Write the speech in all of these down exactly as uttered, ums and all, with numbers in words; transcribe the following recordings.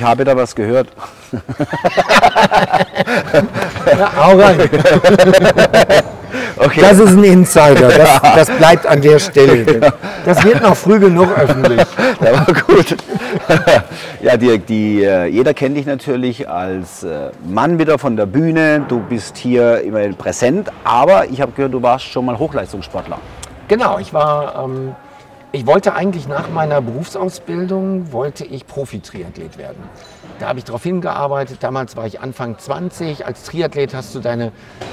Ich habe da was gehört. Na, hau rein. Okay. Das ist ein Insider, das, das bleibt an der Stelle. Genau. Das wird noch früh genug öffentlich. Ja, aber gut. Ja, Dirk, die, jeder kennt dich natürlich als Mann wieder von der Bühne. Du bist hier immer präsent, aber ich habe gehört, du warst schon mal Hochleistungssportler. Genau, ich war... Ähm Ich wollte eigentlich nach meiner Berufsausbildung, wollte ich Profi-Triathlet werden. Da habe ich darauf hingearbeitet, damals war ich Anfang zwanzig. Als Triathlet hast du deine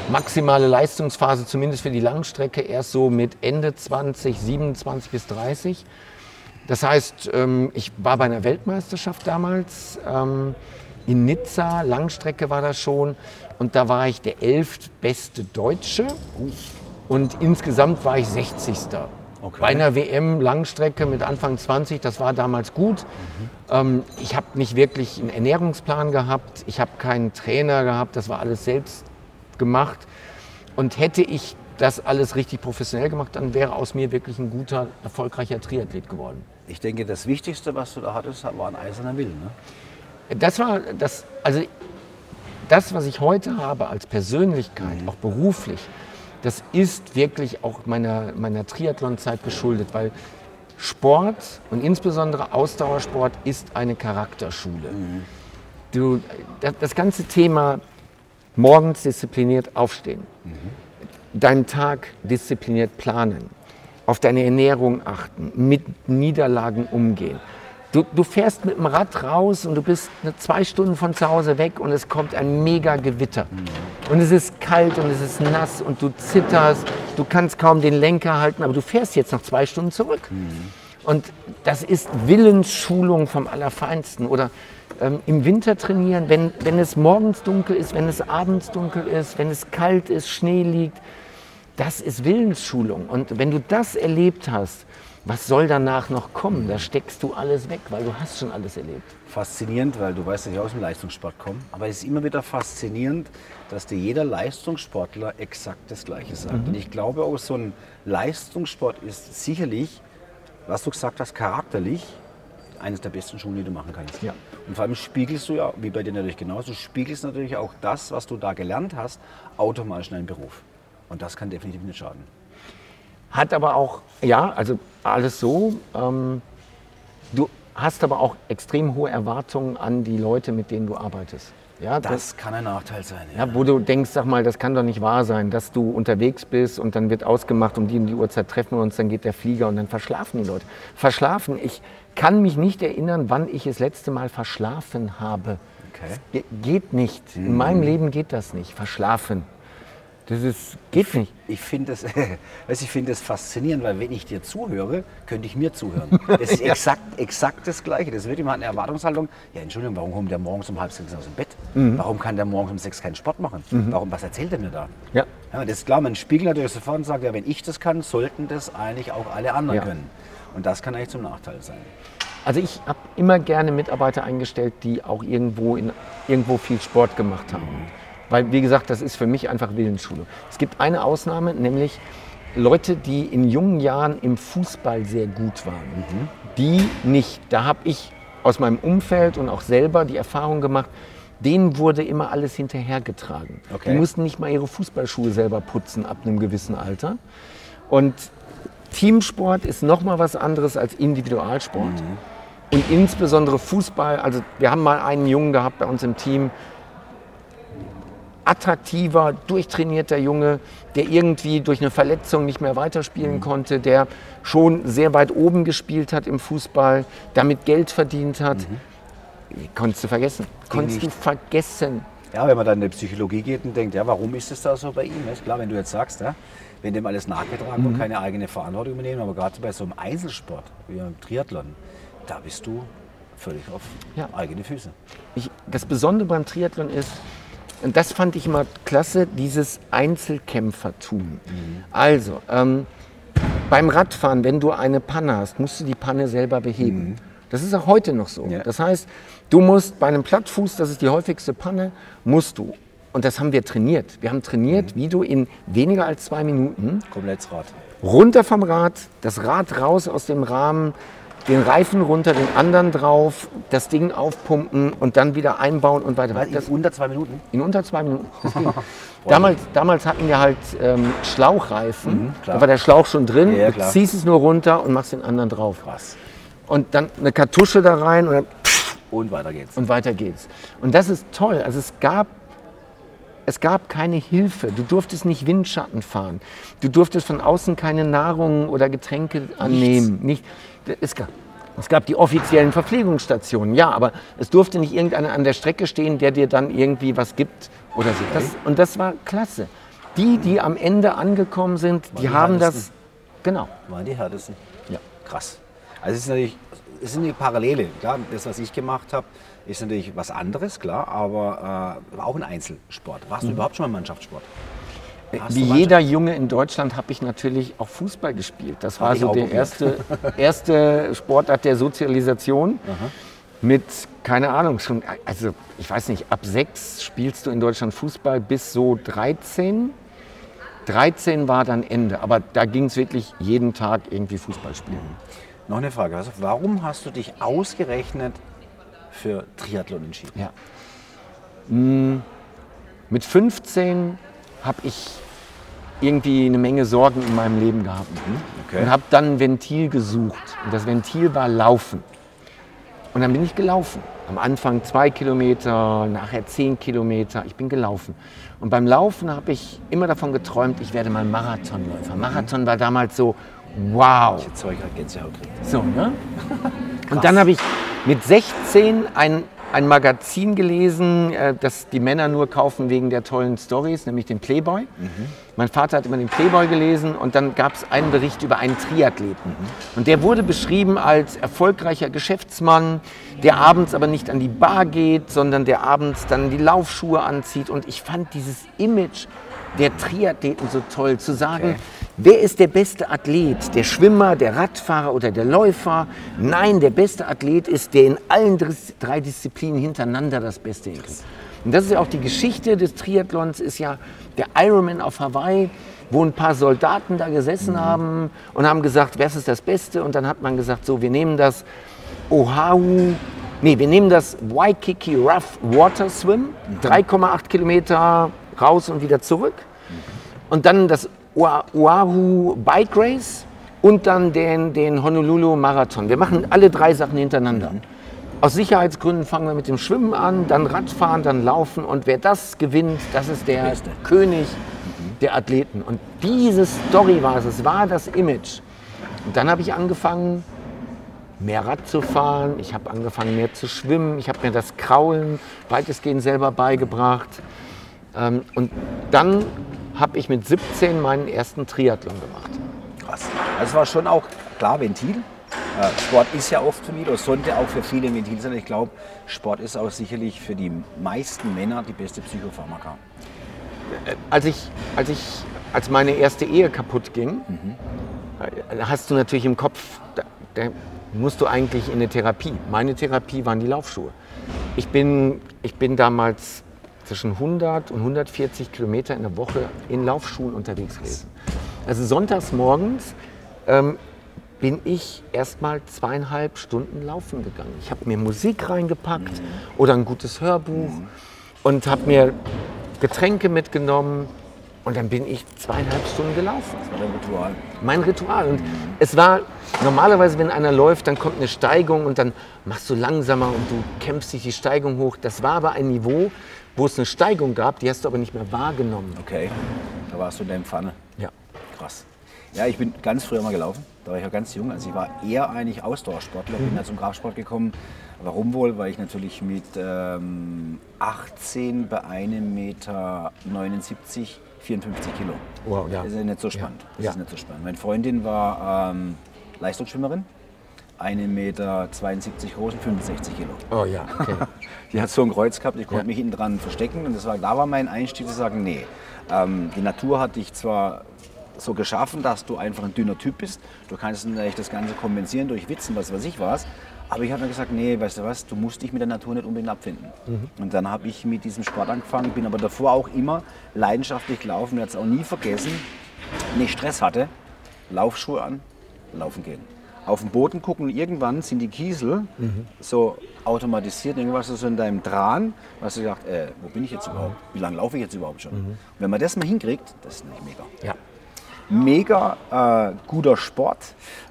maximale Leistungsphase, zumindest für die Langstrecke, erst so mit Ende zwanzig, siebenundzwanzig bis dreißig. Das heißt, ich war bei einer Weltmeisterschaft damals in Nizza, Langstrecke war das schon. Und da war ich der elftbeste Deutsche und insgesamt war ich sechzigster. Okay. Bei einer W M Langstrecke mit Anfang zwanzig, das war damals gut. Mhm. Ähm, ich habe nicht wirklich einen Ernährungsplan gehabt, ich habe keinen Trainer gehabt, das war alles selbst gemacht. Und hätte ich das alles richtig professionell gemacht, dann wäre aus mir wirklich ein guter, erfolgreicher Triathlet geworden. Ich denke, das Wichtigste, was du da hattest, war ein eiserner Wille, ne? Das war das, also das, was ich heute habe als Persönlichkeit, mhm. auch beruflich. Das ist wirklich auch meiner, meiner Triathlon-Zeit geschuldet, weil Sport und insbesondere Ausdauersport ist eine Charakterschule. Mhm. Du, das, das ganze Thema morgens diszipliniert aufstehen, mhm. deinen Tag diszipliniert planen, auf deine Ernährung achten, mit Niederlagen umgehen. Du, du fährst mit dem Rad raus und du bist zwei Stunden von zu Hause weg und es kommt ein mega Gewitter. Und es ist kalt und es ist nass und du zitterst, du kannst kaum den Lenker halten, aber du fährst jetzt noch zwei Stunden zurück. Mhm. Und das ist Willensschulung vom Allerfeinsten. Oder ähm, im Winter trainieren, wenn, wenn es morgens dunkel ist, wenn es abends dunkel ist, wenn es kalt ist, Schnee liegt. Das ist Willensschulung. Und wenn du das erlebt hast, was soll danach noch kommen? Da steckst du alles weg, weil du hast schon alles erlebt. Faszinierend, weil du weißt, dass ich aus dem Leistungssport komme. Aber es ist immer wieder faszinierend, dass dir jeder Leistungssportler exakt das Gleiche sagt. Mhm. Und ich glaube auch, so ein Leistungssport ist sicherlich, was du gesagt hast, charakterlich eines der besten Schulen, die du machen kannst. Ja. Und vor allem spiegelst du ja, wie bei dir natürlich genauso, spiegelst natürlich auch das, was du da gelernt hast, automatisch in deinen Beruf. Und das kann definitiv nicht schaden. Hat aber auch, ja, also alles so, ähm, du hast aber auch extrem hohe Erwartungen an die Leute, mit denen du arbeitest. Ja, das, das kann ein Nachteil sein. Ja, ja. Wo du denkst, sag mal, das kann doch nicht wahr sein, dass du unterwegs bist und dann wird ausgemacht, um die und die Uhrzeit treffen wir uns, dann geht der Flieger und dann verschlafen die Leute. Verschlafen, ich kann mich nicht erinnern, wann ich das letzte Mal verschlafen habe. Okay. Ge geht nicht, hm. in meinem Leben geht das nicht, verschlafen. Das ist, geht nicht. Ich finde das, ich find das faszinierend, weil wenn ich dir zuhöre, könnte ich mir zuhören. Das ist exakt, exakt das Gleiche. Das wird immer eine Erwartungshaltung. Ja, Entschuldigung, warum kommt der morgens um halb sechs aus dem Bett? Mhm. Warum kann der morgens um sechs keinen Sport machen? Mhm. Warum, was erzählt er mir da? Ja. Ja, das ist klar, man spiegelt natürlich sofort und sagt, ja, wenn ich das kann, sollten das eigentlich auch alle anderen ja. können. Und das kann eigentlich zum Nachteil sein. Also ich habe immer gerne Mitarbeiter eingestellt, die auch irgendwo, in, irgendwo viel Sport gemacht haben. Mhm. Weil, wie gesagt, das ist für mich einfach Willensschulung. Es gibt eine Ausnahme, nämlich Leute, die in jungen Jahren im Fußball sehr gut waren. Mhm. Die nicht. Da habe ich aus meinem Umfeld und auch selber die Erfahrung gemacht, denen wurde immer alles hinterhergetragen. Okay. Die mussten nicht mal ihre Fußballschuhe selber putzen ab einem gewissen Alter. Und Teamsport ist nochmal was anderes als Individualsport. Mhm. Und insbesondere Fußball. Also wir haben mal einen Jungen gehabt bei uns im Team, attraktiver, durchtrainierter Junge, der irgendwie durch eine Verletzung nicht mehr weiterspielen mhm. konnte, der schon sehr weit oben gespielt hat im Fußball, damit Geld verdient hat. Mhm. Konntest du vergessen. Konntest du vergessen. Ja, wenn man dann in die Psychologie geht und denkt, ja, warum ist es da so bei ihm? Ist klar, wenn du jetzt sagst, ja, wenn dem alles nachgetragen mhm. und keine eigene Verantwortung übernehmen, aber gerade bei so einem Einzelsport wie einem Triathlon, da bist du völlig auf ja. eigene Füße. Ich, das Besondere beim Triathlon ist, und das fand ich immer klasse, dieses Einzelkämpfertum. Mhm. Also, ähm, beim Radfahren, wenn du eine Panne hast, musst du die Panne selber beheben. Mhm. Das ist auch heute noch so. Ja. Das heißt, du musst bei einem Plattfuß, das ist die häufigste Panne, musst du, und das haben wir trainiert. Wir haben trainiert, mhm. wie du in weniger als zwei Minuten komplett Rad. Runter vom Rad, das Rad raus aus dem Rahmen, den Reifen runter, den anderen drauf, das Ding aufpumpen und dann wieder einbauen und weiter. In das, unter zwei Minuten? In unter zwei Minuten. damals, damals hatten wir halt ähm, Schlauchreifen, mhm, da war der Schlauch schon drin, ja, du ziehst es nur runter und machst den anderen drauf. Krass. Und dann eine Kartusche da rein und dann und weiter geht's. Und weiter geht's. Und das ist toll, also es gab Es gab keine Hilfe, du durftest nicht Windschatten fahren, du durftest von außen keine Nahrung oder Getränke annehmen. Nicht, es, gab, es gab die offiziellen Verpflegungsstationen, ja, aber es durfte nicht irgendeiner an der Strecke stehen, der dir dann irgendwie was gibt oder so. Das, und das war klasse. Die, die am Ende angekommen sind, die, die haben härtesten. das, genau. Waren die härtesten. Ja. Krass. Also es ist natürlich, es sind die Parallele, klar, das, was ich gemacht habe, ist natürlich was anderes, klar, aber äh, auch ein Einzelsport. Warst du mhm. überhaupt schon mal im Mannschaftssport? Warst Wie Mannschaft? jeder Junge in Deutschland habe ich natürlich auch Fußball gespielt. Das war so der erste, erste Sportart der Sozialisation. Aha. Mit, keine Ahnung, schon, also ich weiß nicht, ab sechs spielst du in Deutschland Fußball bis so dreizehn. dreizehn war dann Ende, aber da ging es wirklich jeden Tag irgendwie Fußball spielen. Mhm. Noch eine Frage, also warum hast du dich ausgerechnet für Triathlon entschieden? Ja. Hm, mit fünfzehn habe ich irgendwie eine Menge Sorgen in meinem Leben gehabt. Okay. Und habe dann ein Ventil gesucht. Und das Ventil war Laufen. Und dann bin ich gelaufen. Am Anfang zwei Kilometer, nachher zehn Kilometer. Ich bin gelaufen. Und beim Laufen habe ich immer davon geträumt, ich werde mal Marathonläufer. Marathon war damals so, wow. Ich Zeug hat Gänsehaut gekriegt. So, ne? Und dann habe ich mit sechzehn ein, ein Magazin gelesen, äh, das die Männer nur kaufen wegen der tollen Stories, nämlich den Playboy. Mhm. Mein Vater hat immer den Playboy gelesen und dann gab es einen Bericht über einen Triathleten. Mhm. Und der wurde beschrieben als erfolgreicher Geschäftsmann, der abends aber nicht an die Bar geht, sondern der abends dann die Laufschuhe anzieht. Und ich fand dieses Image der Triathleten so toll, zu sagen, okay, wer ist der beste Athlet? Der Schwimmer, der Radfahrer oder der Läufer? Nein, der beste Athlet ist, der in allen drei Disziplinen hintereinander das Beste ist. Und das ist ja auch die Geschichte des Triathlons, ist ja der Ironman auf Hawaii, wo ein paar Soldaten da gesessen mhm. haben und haben gesagt, was ist das Beste? Und dann hat man gesagt, so, wir nehmen das Oahu, nee, wir nehmen das Waikiki Rough Water Swim, drei Komma acht Kilometer raus und wieder zurück. Und dann das Oahu Bike Race und dann den, den Honolulu Marathon. Wir machen alle drei Sachen hintereinander. Aus Sicherheitsgründen fangen wir mit dem Schwimmen an, dann Radfahren, dann Laufen und wer das gewinnt, das ist der Beste. König der Athleten. Und diese Story war es, es war das Image. Und dann habe ich angefangen, mehr Rad zu fahren, ich habe angefangen, mehr zu schwimmen, ich habe mir das Kraulen, weitestgehend selber beigebracht. Und dann habe ich mit siebzehn meinen ersten Triathlon gemacht. Krass. Das war schon auch, klar, Ventil. Sport ist ja oft Ventil, oder sollte auch für viele Ventil sein. Ich glaube, Sport ist auch sicherlich für die meisten Männer die beste Psychopharmaka. Als, ich, als, ich, als meine erste Ehe kaputt ging, mhm. hast du natürlich im Kopf, da, da musst du eigentlich in eine Therapie. Meine Therapie waren die Laufschuhe. Ich bin, ich bin damals zwischen hundert und hundertvierzig Kilometer in der Woche in Laufschuhen unterwegs gewesen. Also sonntags morgens ähm, bin ich erst mal zweieinhalb Stunden laufen gegangen. Ich habe mir Musik reingepackt oder ein gutes Hörbuch und habe mir Getränke mitgenommen und dann bin ich zweieinhalb Stunden gelaufen. Das war dein Ritual. Mein Ritual. Und es war normalerweise, wenn einer läuft, dann kommt eine Steigung und dann machst du langsamer und du kämpfst dich die Steigung hoch. Das war aber ein Niveau, wo es eine Steigung gab, die hast du aber nicht mehr wahrgenommen. Okay, da warst du in deinem Pfanne. Ja. Krass. Ja, ich bin ganz früher mal gelaufen, da war ich ja ganz jung. Also ich war eher eigentlich Ausdauersportler, mhm. bin dann zum Kraftsport gekommen. Warum wohl? Weil ich natürlich mit ähm, achtzehn bei einem Meter neunundsiebzig vierundfünfzig Kilo. Wow, ja. Das ist nicht so spannend. Ja. Das ja. ist nicht so spannend. Meine Freundin war ähm, Leistungsschwimmerin. einen Meter zweiundsiebzig groß und fünfundsechzig Kilo. Oh ja, okay. Die hat so ein Kreuz gehabt, ich konnte ja. mich hinten dran verstecken. Und das war, da war mein Einstieg zu sagen, nee, ähm, die Natur hat dich zwar so geschaffen, dass du einfach ein dünner Typ bist. Du kannst natürlich das Ganze kompensieren durch Witzen, was weiß ich was. Aber ich habe dann gesagt, nee, weißt du was, du musst dich mit der Natur nicht unbedingt abfinden. Mhm. Und dann habe ich mit diesem Sport angefangen, bin aber davor auch immer leidenschaftlich gelaufen. Ich werde es auch nie vergessen, wenn ich Stress hatte, Laufschuhe an, laufen gehen. auf den Boden gucken und irgendwann sind die Kiesel mhm. so automatisiert, irgendwas so in deinem Tran, was du sagst, äh, wo bin ich jetzt überhaupt, wie lange laufe ich jetzt überhaupt schon? Mhm. Und wenn man das mal hinkriegt, das ist nicht mega. Ja. Mega äh, guter Sport.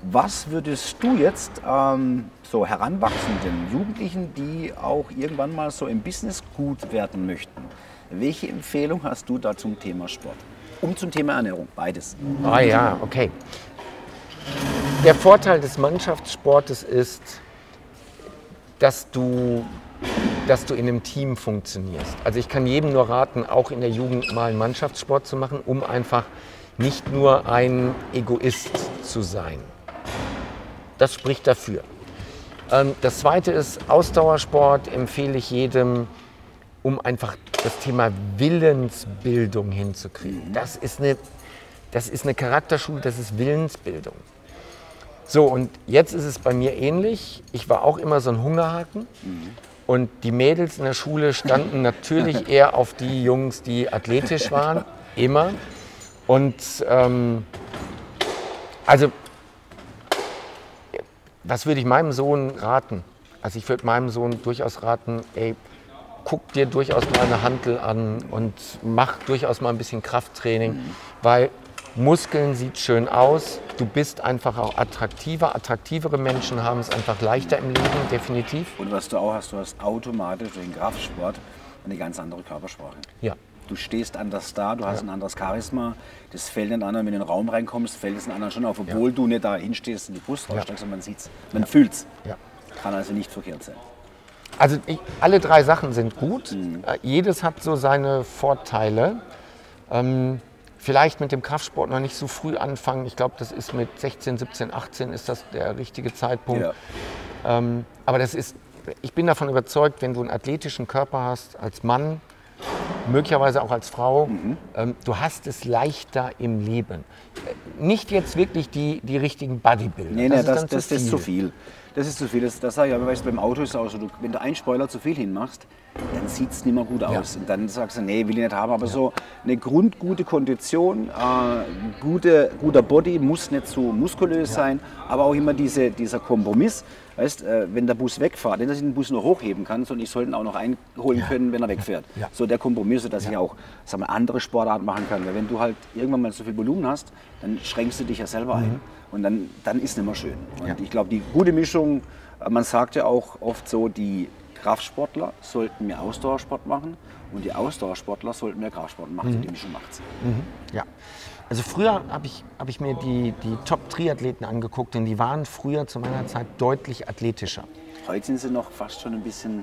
Was würdest du jetzt ähm, so heranwachsenden Jugendlichen, die auch irgendwann mal so im Business gut werden möchten, welche Empfehlung hast du da zum Thema Sport? Um zum Thema Ernährung, beides. Ah ja, okay. Der Vorteil des Mannschaftssportes ist, dass du, dass du in einem Team funktionierst. Also ich kann jedem nur raten, auch in der Jugend mal einen Mannschaftssport zu machen, um einfach nicht nur ein Egoist zu sein. Das spricht dafür. Das Zweite ist, Ausdauersport empfehle ich jedem, um einfach das Thema Willensbildung hinzukriegen. Das ist eine, das ist eine Charakterschule, das ist Willensbildung. So, und jetzt ist es bei mir ähnlich. Ich war auch immer so ein Hungerhaken. Und die Mädels in der Schule standen natürlich eher auf die Jungs, die athletisch waren, immer. Und ähm, also, was würde ich meinem Sohn raten? Also ich würde meinem Sohn durchaus raten, ey, guck dir durchaus mal eine Hantel an und mach durchaus mal ein bisschen Krafttraining, mhm. weil Muskeln sieht schön aus, du bist einfach auch attraktiver, attraktivere Menschen haben es einfach leichter im Leben, definitiv. Und was du auch hast, du hast automatisch durch den Kraftsport eine ganz andere Körpersprache. Ja. Du stehst anders da, du hast ja. ein anderes Charisma, das fällt den anderen, wenn du in den Raum reinkommst, fällt es den anderen schon auf, obwohl ja. du nicht da hinstehst und die Brust raussteckst, sondern man sieht es, man ja. fühlt es. Ja. Kann also nicht verkehrt sein. Also ich, alle drei Sachen sind gut, mhm. äh, jedes hat so seine Vorteile. Ähm, vielleicht mit dem Kraftsport noch nicht so früh anfangen, ich glaube, das ist mit sechzehn, siebzehn, achtzehn ist das der richtige Zeitpunkt. Ja. Ähm, aber das ist, ich bin davon überzeugt, wenn du einen athletischen Körper hast, als Mann, möglicherweise auch als Frau, mhm. ähm, du hast es leichter im Leben. Nicht jetzt wirklich die, die richtigen Bodybuilder. Nee, nee, das, das, ist, das, zu das ist zu viel. Das ist zu viel. Das, das sage ich aber, weißt du, beim Auto ist es auch so, du, wenn du einen Spoiler zu viel hinmachst, dann sieht es nicht mehr gut aus. Ja. Und dann sagst du, nee, will ich nicht haben. Aber ja. so eine grundgute Kondition, äh, gute, guter Body, muss nicht so muskulös ja. sein, aber auch immer diese, dieser Kompromiss. Weißt, äh, wenn der Bus wegfährt, dass ich den Bus noch hochheben kann, sondern ich sollte ihn auch noch einholen ja. können, wenn er wegfährt. Ja. So der Kompromiss, dass ja. ich auch sag mal, andere Sportarten machen kann. Weil wenn du halt irgendwann mal so viel Volumen hast, dann schränkst du dich ja selber mhm. ein. Und dann, dann ist es nicht mehr schön. Und ja. ich glaube, die gute Mischung, man sagt ja auch oft so, die Kraftsportler sollten mehr Ausdauersport machen und die Ausdauersportler sollten mehr Kraftsport machen. Mhm. Die Mischung macht es. Mhm. Ja. Also früher habe ich, hab ich mir die, die Top-Triathleten angeguckt, denn die waren früher zu meiner Zeit deutlich athletischer. Heute sind sie noch fast schon ein bisschen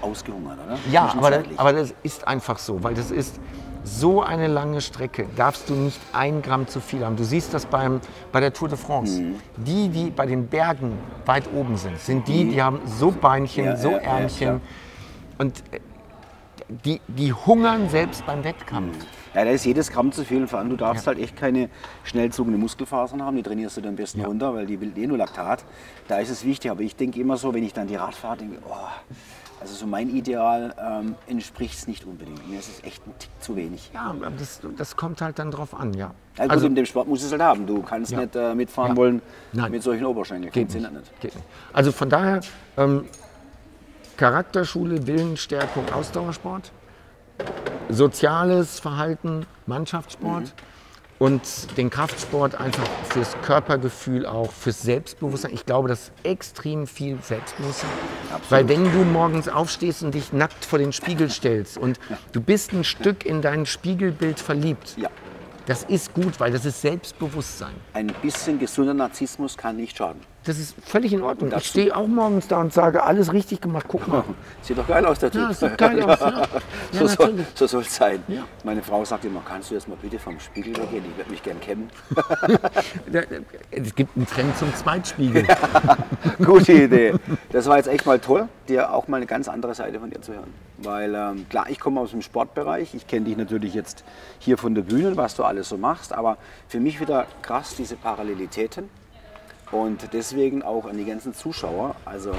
ausgehungert, oder? Ja, aber das, aber das ist einfach so, weil das ist so eine lange Strecke, darfst du nicht ein Gramm zu viel haben. Du siehst das beim, bei der Tour de France. Mhm. Die, die bei den Bergen weit oben sind, sind die, die haben so Beinchen, ja, so ja, Ärmchen. Ja, ja. Und die, die hungern selbst beim Wettkampf. Mhm. Ja, da ist jedes Gramm zu viel, vor allem du darfst ja. halt echt keine schnell zugende Muskelfasern haben, die trainierst du dann am besten ja. runter, weil die will eh nur Laktat. Da ist es wichtig, aber ich denke immer so, wenn ich dann die Radfahrt denke, oh, also so mein Ideal ähm, entspricht es nicht unbedingt. Mir ist es echt ein Tick zu wenig. Ja, das, das kommt halt dann drauf an, ja. Also, also mit dem Sport musst du es halt haben, du kannst ja. nicht äh, mitfahren ja. wollen Nein. mit solchen Oberschenkeln. Geht nicht. Nicht. Geht nicht. Also von daher, ähm, Charakterschule, Willensstärkung, Ausdauersport. Soziales Verhalten, Mannschaftssport mhm. und den Kraftsport einfach fürs Körpergefühl auch, fürs Selbstbewusstsein. Ich glaube, das ist extrem viel Selbstbewusstsein. Absolut. Weil wenn du morgens aufstehst und dich nackt vor den Spiegel stellst und ja. du bist ein Stück in dein Spiegelbild verliebt, ja. das ist gut, weil das ist Selbstbewusstsein. Ein bisschen gesunder Narzissmus kann nicht schaden. Das ist völlig in Ordnung. Ich stehe auch morgens da und sage, alles richtig gemacht, guck mal. Sieht doch geil aus, der Typ. Ja, sieht geil aus, ja. Ja, so soll es so sein. Ja. Meine Frau sagt immer, kannst du jetzt mal bitte vom Spiegel weggehen? Ich würde mich gern kämmen. Es gibt einen Trend zum Zweitspiegel. Ja, gute Idee. Das war jetzt echt mal toll, dir auch mal eine ganz andere Seite von dir zu hören. Weil ähm, klar, ich komme aus dem Sportbereich. Ich kenne dich natürlich jetzt hier von der Bühne, was du alles so machst. Aber für mich wieder krass, diese Parallelitäten. Und deswegen auch an die ganzen Zuschauer, also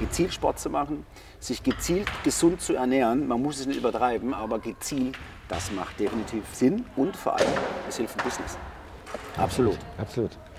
gezielt Sport zu machen, sich gezielt gesund zu ernähren, man muss es nicht übertreiben, aber gezielt, das macht definitiv Sinn und vor allem, es hilft im Business. Absolut. Absolut. Absolut.